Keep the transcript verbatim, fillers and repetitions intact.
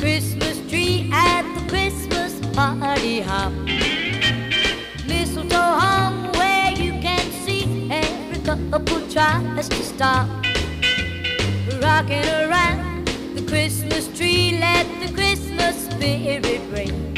Christmas tree at the Christmas party hop. Mistletoe hung where you can see every couple tries to stop. Rocking around the Christmas tree, let the Christmas spirit ring.